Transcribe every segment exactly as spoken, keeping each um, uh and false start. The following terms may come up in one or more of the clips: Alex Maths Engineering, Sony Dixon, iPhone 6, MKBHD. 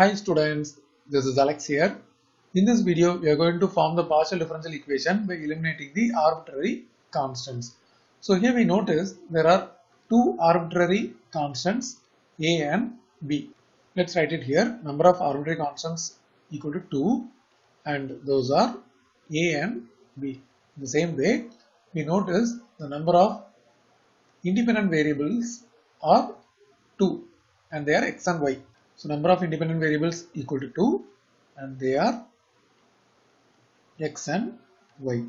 Hi students, this is Alex here. In this video, we are going to form the partial differential equation by eliminating the arbitrary constants. So here we notice there are two arbitrary constants A and B. Let's write it here. Number of arbitrary constants equal to two and those are A and B. In the same way, we notice the number of independent variables are two and they are X and Y. So number of independent variables equal to two and they are X and Y.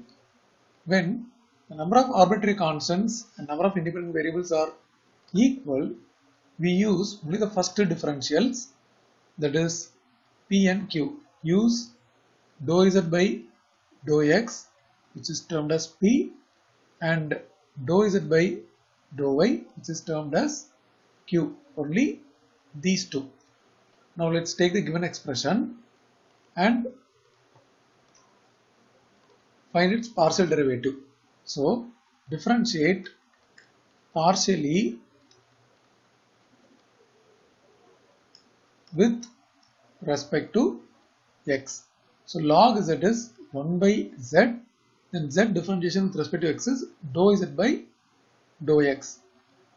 When the number of arbitrary constants and number of independent variables are equal, we use only the first two differentials, that is P and Q. Use dou Z by dou X, which is termed as P, and dou Z by dou Y, which is termed as Q. Only these two. Now let's take the given expression and find its partial derivative. So differentiate partially with respect to X. So log Z is one by Z, then Z differentiation with respect to X is dou Z by dou X,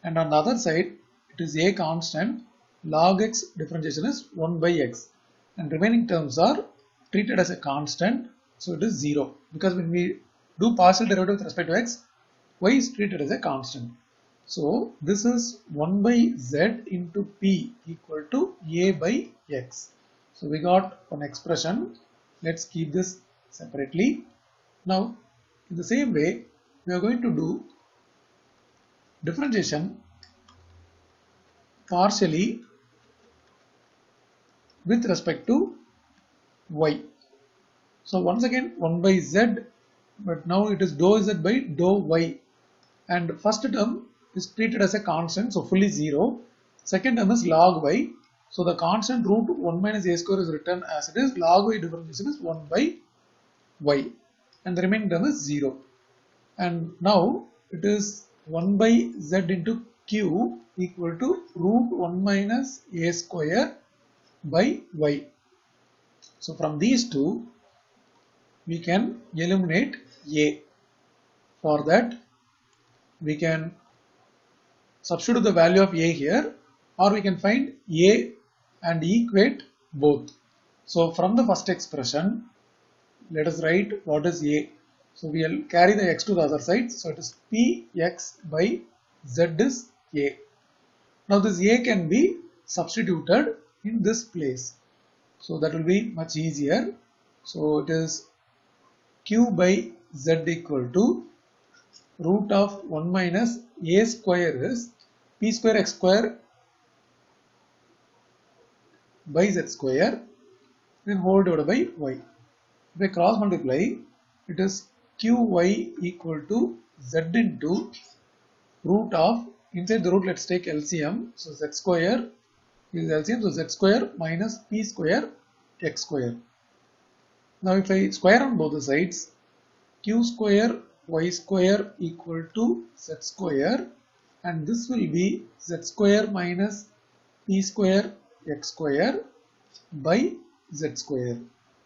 and on the other side it is A constant, log X differentiation is one by X, and remaining terms are treated as a constant, so it is zero, because when we do partial derivative with respect to X, Y is treated as a constant. So this is one by Z into P equal to A by X. So we got one expression. Let's keep this separately. Now in the same way we are going to do differentiation partially with respect to Y. So once again one by Z, but now it is dou Z by dou Y, and first term is treated as a constant, so fully zero. Second term is log Y, so the constant root one minus A square is written as it is. Log Y differentiation is one by Y, and the remaining term is zero. And now it is one by Z into Q equal to root one minus A square by Y. So from these two we can eliminate A. For that we can substitute the value of A here, or we can find A and equate both. So from the first expression let us write what is A. So we will carry the X to the other side, so it is P X by Z is A. Now this A can be substituted in this place, so that will be much easier. So it is Q by Z equal to root of one minus A square is P square X square by Z square, then whole divided by Y. If I cross multiply, it is Q Y equal to Z into root of, inside the root let's take L C M, so Z square is L C M, so Z square minus P square X square. Now if I square on both the sides, Q square Y square equal to Z square, and this will be Z square minus P square X square by Z square.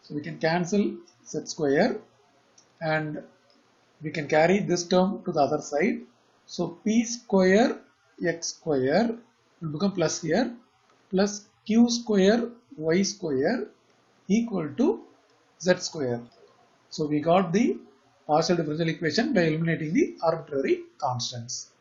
So we can cancel Z square and we can carry this term to the other side. So P square X square will become plus here, plus Q square Y square equal to Z square. So we got the partial differential equation by eliminating the arbitrary constants.